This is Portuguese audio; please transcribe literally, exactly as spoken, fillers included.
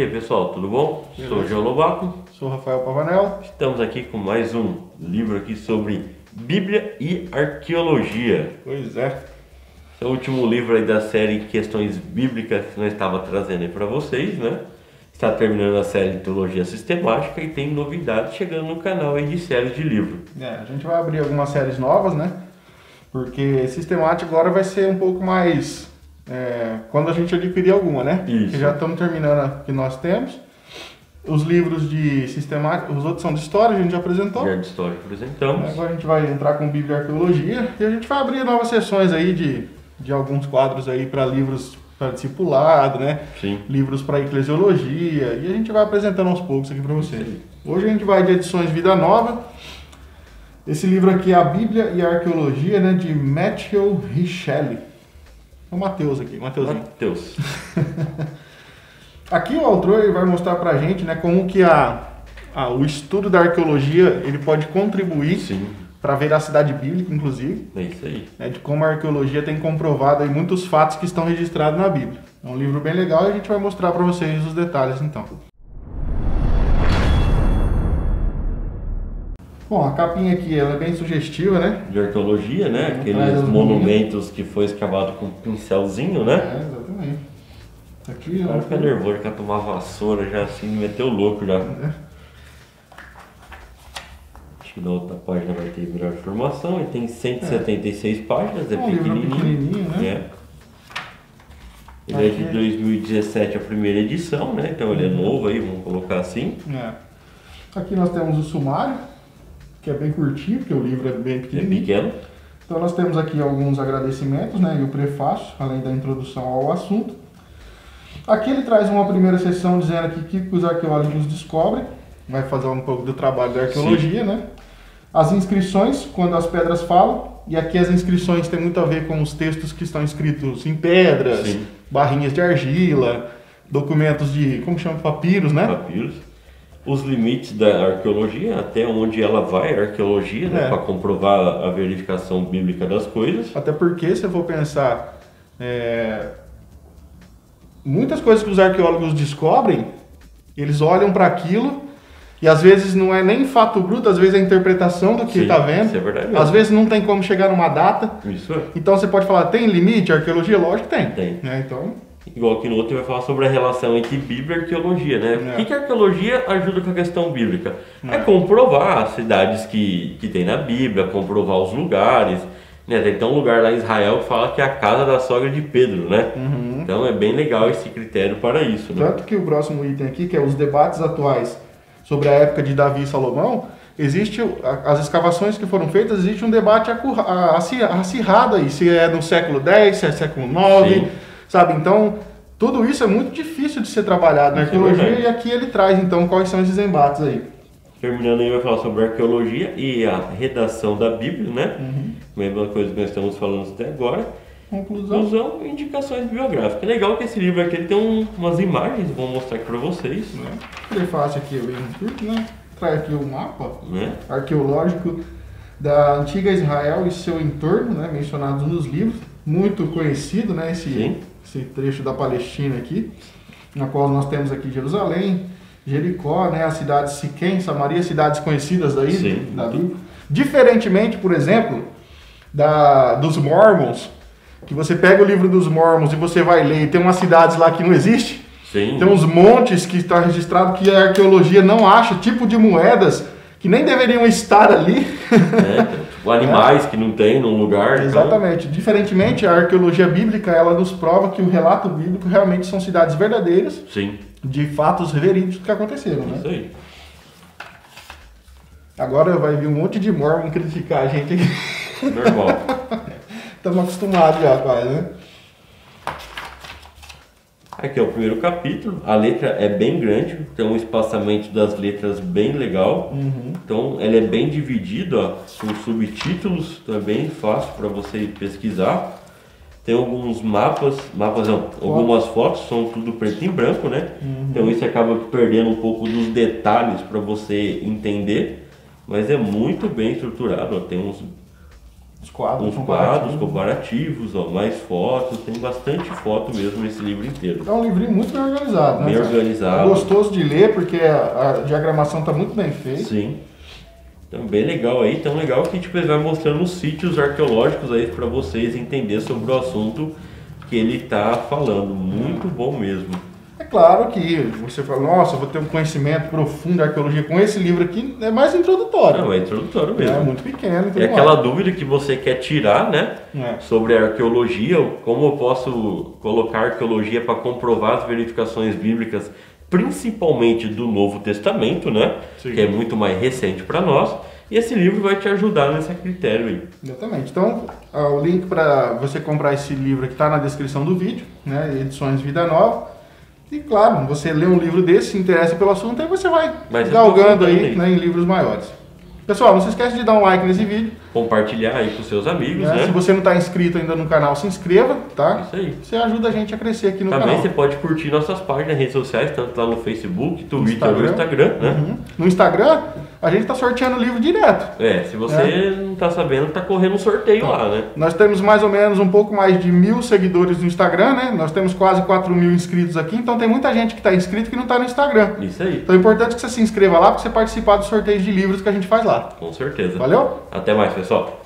E aí, pessoal, tudo bom? Beleza. Sou o Gio Lobato. Sou o Rafael Pavanel. Estamos aqui com mais um livro aqui sobre Bíblia e Arqueologia. Pois é. Esse é o último livro aí da série Questões Bíblicas que nós estava trazendo aí para vocês, né? Está terminando a série de Teologia Sistemática e tem novidades chegando no canal aí de séries de livro. É, a gente vai abrir algumas séries novas, né? Porque sistemático agora vai ser um pouco mais... É, quando a gente adquirir alguma, né? Isso. Que já estamos terminando a que nós temos. Os livros de sistemática, os outros são de história, a gente já apresentou. Já de história apresentamos. Agora a gente vai entrar com Bíblia e Arqueologia e a gente vai abrir novas sessões aí de, de alguns quadros aí para livros para discipulado, né? Sim. Livros para Eclesiologia e a gente vai apresentando aos poucos aqui para vocês. Sim. Hoje a gente vai de Edições Vida Nova. Esse livro aqui é a Bíblia e a Arqueologia, né? De Matthieu Richelle. O Matheus aqui, Matheusinho. Matheus. Aqui o autor ele vai mostrar pra gente, né, como que a, a, o estudo da arqueologia ele pode contribuir para a veracidade bíblica, inclusive. É isso aí. Né, de como a arqueologia tem comprovado aí muitos fatos que estão registrados na Bíblia. É um livro bem legal e a gente vai mostrar para vocês os detalhes então. Bom, a capinha aqui ela é bem sugestiva, né? De arqueologia, né? Aqueles monumentos que foi escavado com um pincelzinho, né? É, exatamente. Aqui, o cara fica nervoso, quer tomar vassoura já assim, meteu louco já. É. Acho que na outra página vai ter melhor informação. E tem cento e setenta e seis é. páginas, é, é um pequenininho. pequenininho né? É. Ele aqui é de dois mil e dezessete, a primeira edição, né? Então ele é novo aí, vamos colocar assim. É. Aqui nós temos o sumário, que é bem curtinho, porque o livro é bem pequenininho. É pequeno. Então nós temos aqui alguns agradecimentos, né, e o prefácio, além da introdução ao assunto. Aqui ele traz uma primeira sessão dizendo aqui que, que os arqueólogos descobrem, vai fazer um pouco do trabalho da arqueologia, Sim. né? As inscrições, quando as pedras falam, e aqui as inscrições tem muito a ver com os textos que estão escritos em pedras, Sim. barrinhas de argila, documentos de, como chama, papiros, né? Papiros. Os limites da arqueologia, até onde ela vai, a arqueologia, né, é. para comprovar a verificação bíblica das coisas. Até porque, se eu for pensar, é... muitas coisas que os arqueólogos descobrem, eles olham para aquilo e às vezes não é nem fato bruto, às vezes é a interpretação do que está vendo. Isso é verdade mesmo. Às vezes não tem como chegar numa data. Isso é. Então você pode falar, tem limite? A arqueologia, lógico que tem. Tem. É, então... Igual aqui no outro vai falar sobre a relação entre Bíblia e Arqueologia, né? É. O que, que a Arqueologia ajuda com a questão bíblica? É, é comprovar as cidades que, que tem na Bíblia, comprovar os lugares, né? Tem um lugar lá em Israel que fala que é a casa da sogra de Pedro, né? Uhum. Então é bem legal esse critério para isso, né? Tanto que o próximo item aqui, que é os debates atuais sobre a época de Davi e Salomão, existe, as escavações que foram feitas, existe um debate acirrado aí, se é no século dez, se é século nove... Sabe, então, tudo isso é muito difícil de ser trabalhado na arqueologia e aqui ele traz, então, quais são esses embates aí. Terminando aí, vai falar sobre a arqueologia e a redação da Bíblia, né? Uhum. Mesma coisa que nós estamos falando até agora. Conclusão. Conclusão e indicações bibliográficas. É legal que esse livro aqui ele tem um, umas imagens, vou mostrar aqui para vocês. É. O prefácio aqui é bem curto, né? Traz aqui o mapa é. arqueológico da antiga Israel e seu entorno, né? Mencionados nos livros. Muito conhecido, né? Esse... Sim. Esse trecho da Palestina aqui, na qual nós temos aqui Jerusalém, Jericó, né, as cidades Siquém, Samaria, cidades conhecidas daí, Sim, da Bíblia. Diferentemente, por exemplo, da, dos Mormons, que você pega o livro dos Mormons e você vai ler, e tem umas cidades lá que não existe, Sim. tem uns montes que está registrado que a arqueologia não acha, tipo de moedas que nem deveriam estar ali. É. Animais é. que não tem num lugar. Exatamente. Então... Diferentemente, a arqueologia bíblica, ela nos prova que o relato bíblico realmente são cidades verdadeiras, Sim. de fatos verídicos que aconteceram. Isso né? aí. Agora vai vir um monte de mormon criticar a gente aqui. Normal. Estamos acostumados já, rapaz, né? Aqui é o primeiro capítulo, a letra é bem grande, tem um espaçamento das letras bem legal, uhum. então ela é bem dividida, ó, com subtítulos, então é bem fácil para você pesquisar. Tem alguns mapas, mapas não, algumas fotos, são tudo preto e branco, né? Uhum. Então isso acaba perdendo um pouco dos detalhes para você entender, mas é muito bem estruturado, ó, tem uns Os quadros, os quadros comparativos, ó, mais fotos, tem bastante foto mesmo nesse livro inteiro. É um livrinho muito bem organizado, né? Bem organizado. É gostoso de ler porque a, a diagramação está muito bem feita. Sim. Então, bem legal aí, tão legal que tipo, ele vai mostrando os sítios arqueológicos aí para vocês entenderem sobre o assunto que ele está falando. Muito bom mesmo. É claro que você fala, nossa, eu vou ter um conhecimento profundo de arqueologia com esse livro aqui, é mais introdutório. Não, é introdutório mesmo. É muito pequeno. É aquela dúvida que você quer tirar, né, é. sobre a arqueologia, como eu posso colocar a arqueologia para comprovar as verificações bíblicas, principalmente do Novo Testamento, né? Sim. Que é muito mais recente para nós, e esse livro vai te ajudar nesse critério aí. Exatamente. Então, ó, o link para você comprar esse livro aqui está na descrição do vídeo, né? Edições Vida Nova. E claro, você lê um livro desse, se interessa pelo assunto, aí você vai Mas galgando aí, né, em livros maiores. Pessoal, não se esquece de dar um like nesse vídeo. Compartilhar aí com seus amigos, né? né? Se você não está inscrito ainda no canal, se inscreva, tá? Isso aí. Você ajuda a gente a crescer aqui no Também canal. Também você pode curtir nossas páginas, redes sociais, tanto lá no Facebook, Twitter ou no Instagram, né? Uhum. No Instagram, a gente está sorteando o livro direto. É, se você é. não está sabendo, está correndo um sorteio tá. lá, né? Nós temos mais ou menos um pouco mais de mil seguidores no Instagram, né? Nós temos quase quatro mil inscritos aqui, então tem muita gente que está inscrito que não está no Instagram. Isso aí. Então é importante que você se inscreva lá para você participar dos sorteios de livros que a gente faz lá. Com certeza. Valeu? Até mais, pessoal.